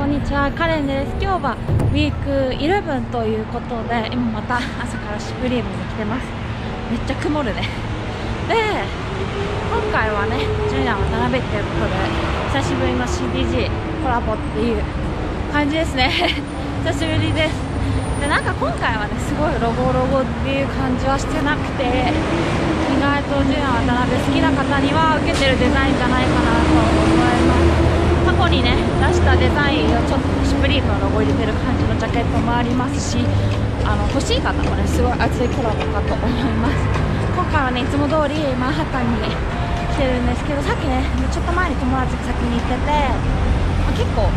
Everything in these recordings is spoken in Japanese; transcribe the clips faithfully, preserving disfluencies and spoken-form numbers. こんにちは、カレンです。今日はウィークじゅういちということで、今また朝からシュプリームに来てます。めっちゃ曇るね。で、今回はね、ジュニア渡辺っていうことで久しぶりの シーディージー コラボっていう感じですね。久しぶりです。で、なんか今回はね、すごいロゴロゴっていう感じはしてなくて、意外とジュニア渡辺好きな方には受けてるデザインじゃないかなと思います。過去にね、出したデザインをちょっとシュプリームのロゴ入れてる感じのジャケットもありますし、あの欲しい方もね、すごい熱いコラボかと思います。今回はね、いつも通りマンハッタンに来てるんですけど、さっきね、ちょっと前に友達が先に行ってて、まあ、結構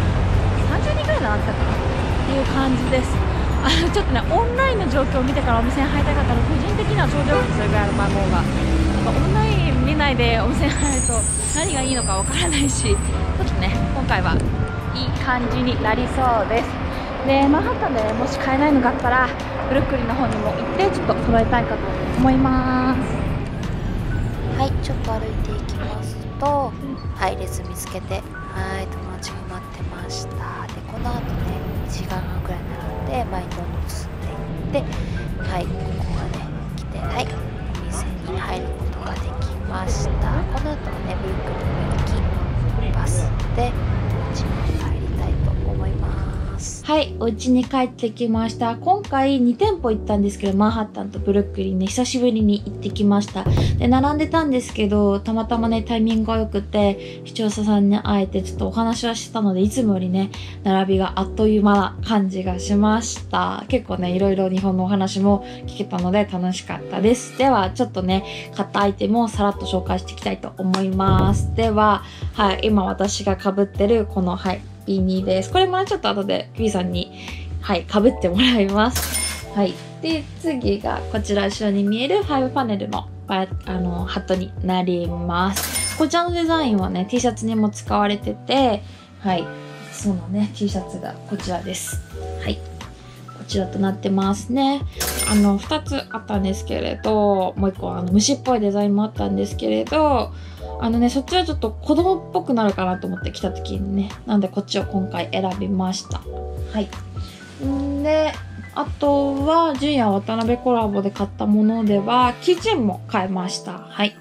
さんじゅうにんぐらい並んでたかなっていう感じです。あのちょっとね、オンラインの状況を見てからお店に入りたい方の個人的には頂上するぐらいの番号が、オンライン見ないでお店に入ると何がいいのかわからないし、ちょっとね、今回はいい感じになりそうです。で、マンハッタンでもし買えないのがあったらブルックリンの方にも行ってちょっと揃えたいかと思います。はい、ちょっと歩いていきますと、はい、列見つけて、はい、友達が待ってました。で、この後ね、いちじかんはんくらい並んで前にどんどん進んでいって、はい、ここがね、来て、はい、お店に入ることができました。この後はね、ブルックリンの行きバスでお家に帰りたいと思います。はい、お家に帰ってきました。今回にてんぽ行ったんですけど、マンハッタンとブルックリンね、久しぶりに行ってきました。で、並んでたんですけど、たまたまね、タイミングが良くて視聴者さんに会えてちょっとお話はしてたので、いつもよりね、並びがあっという間な感じがしました。結構ね、いろいろ日本のお話も聞けたので楽しかったです。ではちょっとね、買ったアイテムをさらっと紹介していきたいと思います。では、はい、今私が被ってるこの、はい、ビーニーです。これもね、ちょっと後で B さんに、はい、被ってもらいます。はい。で、次がこちら後ろに見えるファイブパネルの、あの、ハットになります。こちらのデザインはね、T シャツにも使われてて、はい。そうのね、T シャツがこちらです。はい。こちらとなってますね。あの、ふたつあったんですけれど、もういっこはあの虫っぽいデザインもあったんですけれど、あのね、そっちはちょっと子供っぽくなるかなと思って来た時にね、なんでこっちを今回選びました。はい。んで、あとは、ジュニア渡辺コラボで買ったものでは、キーチェーンも買いました。はい。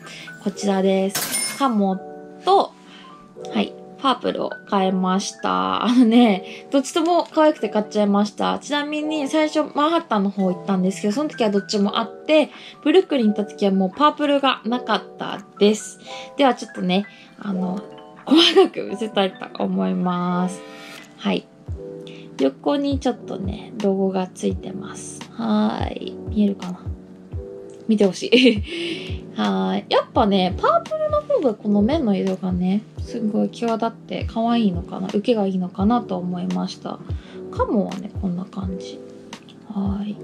こちらです。ハモと、はい、パープルを買いました。あのね、どっちとも可愛くて買っちゃいました。ちなみに、最初、マンハッタンの方行ったんですけど、その時はどっちもあって、ブルックリンに行った時はもうパープルがなかったです。ではちょっとね、あの、細かく見せたいと思います。はい。横にちょっとね、ロゴがついてます。はーい。見えるかな?見てほしい。はーい。やっぱね、パープルの方がこの面の色がね、すごい際立って可愛いのかな、受けがいいのかなと思いました。カモはね、こんな感じ。はーい。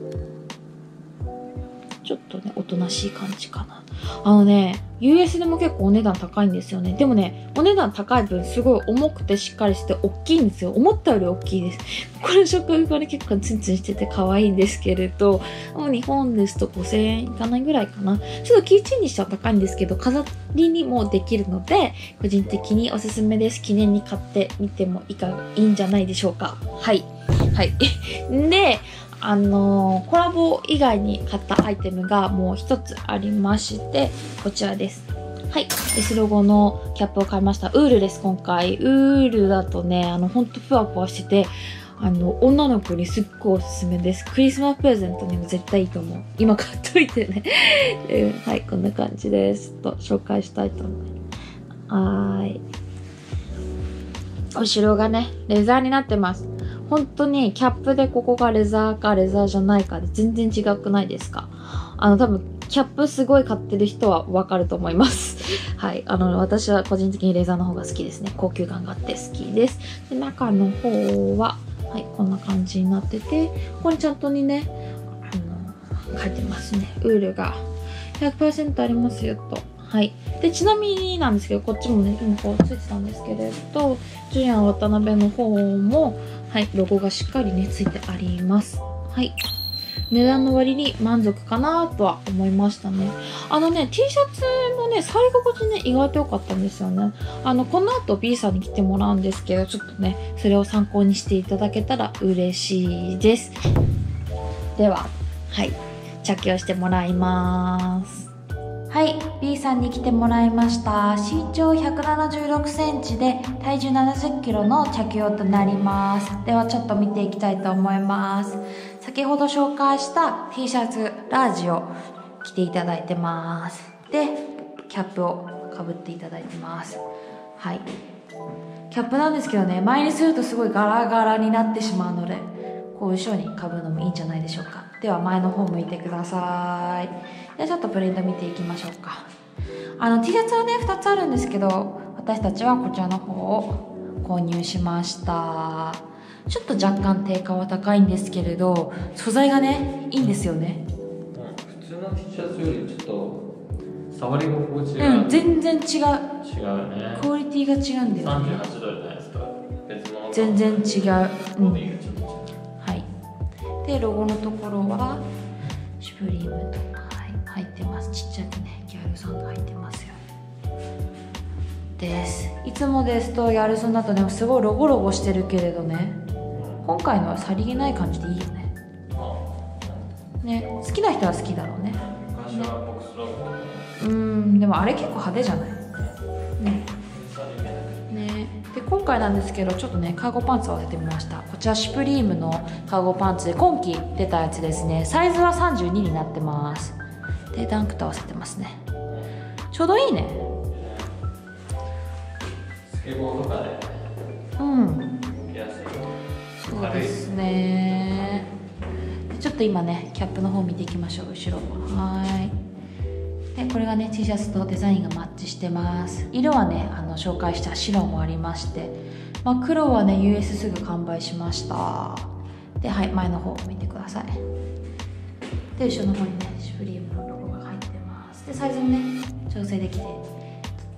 ちょっとね、おとなしい感じかな。あのね、ユーエス でも結構お値段高いんですよね。でもね、お値段高い分、すごい重くてしっかりして大きいんですよ。思ったより大きいです。これ食感がね、結構ツンツンしてて可愛いんですけれど、もう日本ですとごせんえんいかないぐらいかな。ちょっとキーチェーンにしては高いんですけど、飾りにもできるので、個人的におすすめです。記念に買ってみてもいいか、いいんじゃないでしょうか。はい。はい。で、あのー、コラボ以外に買ったアイテムがもう一つありまして、こちらです。はい。S ロゴのキャップを買いました。ウールです、今回。ウールだとね、あの、ほんとふわふわしてて、あの、女の子にすっごいおすすめです。クリスマスプレゼントにも絶対いいと思う。今買っといてね。えー、はい、こんな感じです。ちょっと紹介したいと思います。はーい。後ろがね、レザーになってます。本当にキャップでここがレザーかレザーじゃないかで全然違くないですか?あの多分キャップすごい買ってる人はわかると思います。はい。あの私は個人的にレザーの方が好きですね。高級感があって好きです。で、中の方は、はい、こんな感じになってて、ここにちゃんとにね、あの書いてますね。ウールが ひゃくパーセント ありますよと。はい。で、ちなみになんですけど、こっちもね、今こうついてたんですけれど、ジュニア渡辺の方も、はい、ロゴがしっかりね、ついてあります。はい。値段の割に満足かなとは思いましたね。あのね、T シャツもね、触り心地ね、意外と良かったんですよね。あの、この後 B さんに来てもらうんですけど、ちょっとね、それを参考にしていただけたら嬉しいです。では、はい、着用してもらいます。はい、B さんに来てもらいました。身長ひゃくななじゅうろくセンチで体重ななじゅっキロの着用となります。ではちょっと見ていきたいと思います。先ほど紹介した T シャツラージを着ていただいてます。で、キャップをかぶっていただいてます。はい。キャップなんですけどね、前にするとすごいガラガラになってしまうので、こう後ろにかぶるのもいいんじゃないでしょうか。では前の方向いてください。ではちょっとプリント見ていきましょうか。あの T シャツはねふたつあるんですけど、私たちはこちらの方を購入しました。ちょっと若干定価は高いんですけれど、素材がねいいんですよね。普通の T シャツよりちょっと触り心地が、うん、全然違う違うね。クオリティが違うんだよね。さんじゅうはちどじゃないですか、別の全然違う、うんで、ロゴのところはシュプリームとか入ってます。ちっちゃくね、ギャルソンが入ってますよです。いつもですとギャルソンだとね、すごいロゴロゴしてるけれどね、今回のはさりげない感じでいいよね。ね、好きな人は好きだろうね。昔はボックスロゴ、うん、でもあれ結構派手じゃないね。で今回なんですけど、ちょっとねカーゴパンツを合わせてみました。こちらシュプリームのカーゴパンツで、今季出たやつですね。サイズはさんじゅうにになってます。でダンクと合わせてますね。ちょうどいいね。スケボーとかで、うん、そうですね。でちょっと今ねキャップの方見ていきましょう。後ろはーい。でこれがね T シャツとデザインがマッチしてます。色はねあの紹介した白もありまして、まあ、黒はね ユーエス すぐ完売しました。ではい、前の方を見てください。で後ろの方にねシュプリームのロゴが入ってます。でサイズもね調整できてとっ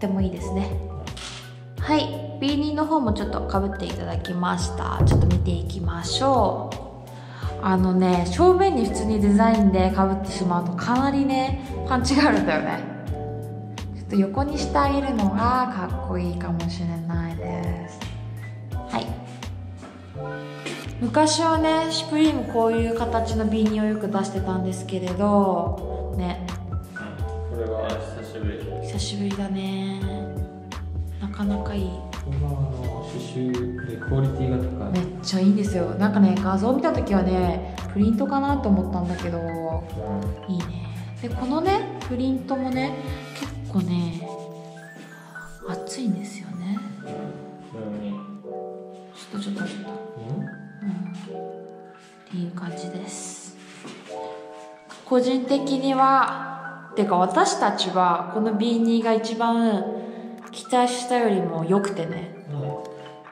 てもいいですね。はい、 ビーツー の方もちょっとかぶっていただきました。ちょっと見ていきましょう。あのね、正面に普通にデザインでかぶってしまうとかなりねパンチがあるんだよね。ちょっと横にしてあげるのがかっこいいかもしれないです。はい、昔はねシュプリームこういう形のビーニーをよく出してたんですけれどね、これは久しぶり久しぶりだね。なかなかいい。刺繍でクオリティが高い。めっちゃいいんですよ。なんかね画像を見た時はねプリントかなと思ったんだけど、うん、いいね。でこのねプリントもね結構ね厚いんですよね。うん、ちょっとちょっとちょっと、うんうん、っていう感じです。個人的にはてか私たちはこの ビーツー が一番期待したよりも良くてね、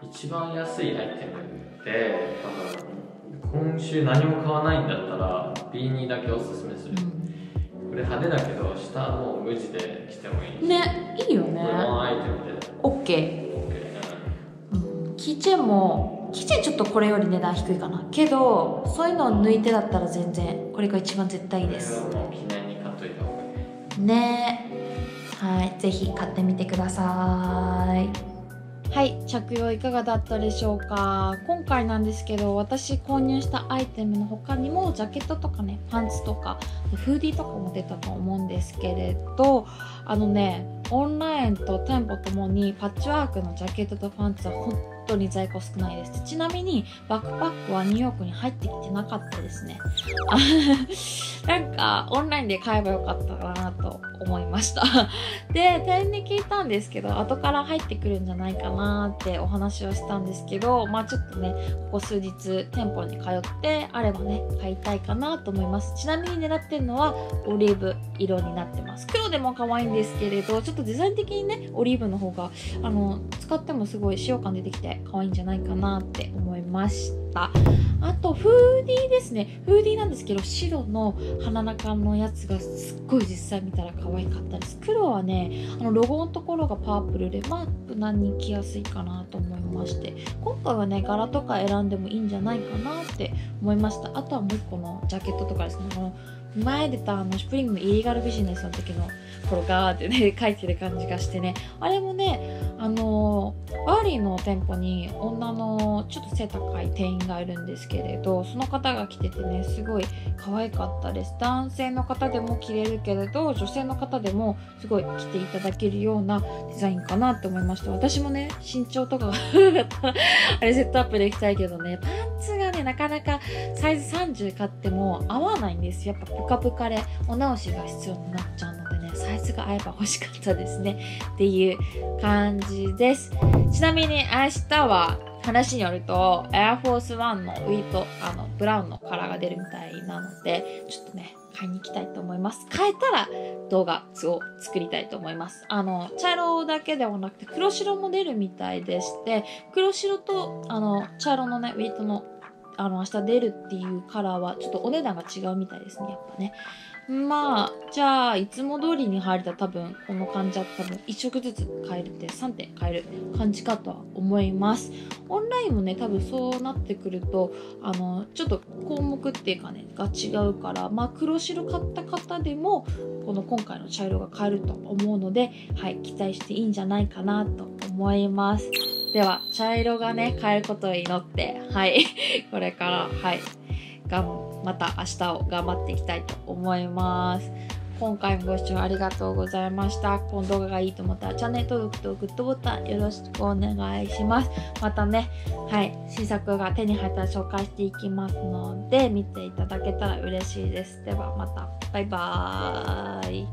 一番安いアイテムで、多分今週何も買わないんだったら ビーツー だけおすすめする、うん、これ派手だけど下はもう無地で着てもいいね。いいよね。これもアイテムで OK、うん、キーチェーンもキーチェーンちょっとこれより値段低いかなけど、そういうのを抜いてだったら全然これが一番絶対いいです。これはもう記念に買っといた方がいいね。はい、ぜひ買ってみてください。はい、着用いかがだったでしょうか。今回なんですけど、私購入したアイテムの他にもジャケットとかねパンツとかフーディーとかも出たと思うんですけれど、あのねオンラインと店舗ともにパッチワークのジャケットとパンツは本当に在庫少ないです。ちなみにバックパックはニューヨークに入ってきてなかったですねなんかオンラインで買えばよかったかなと思いましたで店員に聞いたんですけど、後から入ってくるんじゃないかなってお話をしたんですけど、まあちょっとねここ数日店舗に通ってあればね買いたいかなと思います。ちなみに狙ってるのはオリーブ色になってます。黒でも可愛いんですけれど、ちょっとデザイン的にねオリーブの方があの使ってもすごい使用感出てきて可愛いんじゃないかなって思いました。った。あとフーディーですね。フーディーなんですけど、白の鼻中のやつがすっごい実際見たら可愛かったです。黒はね、あのロゴのところがパープルで、まあ無難に着やすいかなと思いまして、今回はね柄とか選んでもいいんじゃないかなって思いました。あとはもう一個のジャケットとかですね、この前出たあのスプリングのイリーガルビジネスの時のこれガーってね書いてる感じがしてね、あれもね、あのバーリーの店舗に女のちょっと背高い店員がいるんですけれど、その方が着ててねすごい可愛かったです。男性の方でも着れるけれど、女性の方でもすごい着ていただけるようなデザインかなって思いました。私もね身長とかがあれセットアップできたいけどね、パンツがねなかなかサイズさんじゅう買っても合わないんです。やっぱプカプカでお直しが必要になっちゃうので、サイズが合えば欲しかったですねっていう感じです。ちなみに明日は話によるとエアフォースワンのウィート、あのブラウンのカラーが出るみたいなので、ちょっとね買いに行きたいと思います。買えたら動画を作りたいと思います。あの茶色だけではなくて黒白も出るみたいでして、黒白とあの茶色のねウィートのあの明日出るっていうカラーはちょっとお値段が違うみたいですね、やっぱね。まあじゃあいつも通りに入れたら多分この感じは多分いっしょくずつ買えるってさんてん買える感じかとは思います。オンラインもね多分そうなってくるとあのちょっと項目っていうかねが違うから、まあ黒白買った方でもこの今回の茶色が買えると思うので、はい、期待していいんじゃないかなと思います。では茶色がね買えることを祈って、はいこれからはい頑張また明日を頑張っていきたいと思います。今回もご視聴ありがとうございました。この動画がいいと思ったらチャンネル登録とグッドボタンよろしくお願いします。またね、はい、新作が手に入ったら紹介していきますので、見ていただけたら嬉しいです。ではまた、バイバーイ。